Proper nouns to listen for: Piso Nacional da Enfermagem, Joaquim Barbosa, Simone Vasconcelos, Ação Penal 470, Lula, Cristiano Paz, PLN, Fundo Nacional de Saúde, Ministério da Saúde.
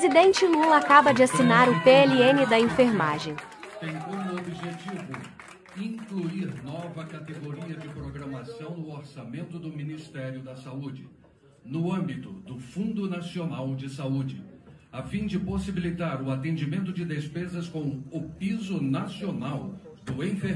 Presidente Lula acaba de assinar o PLN da enfermagem. Tem como objetivo incluir nova categoria de programação no orçamento do Ministério da Saúde, no âmbito do Fundo Nacional de Saúde, a fim de possibilitar o atendimento de despesas com o Piso Nacional do Enfermagem.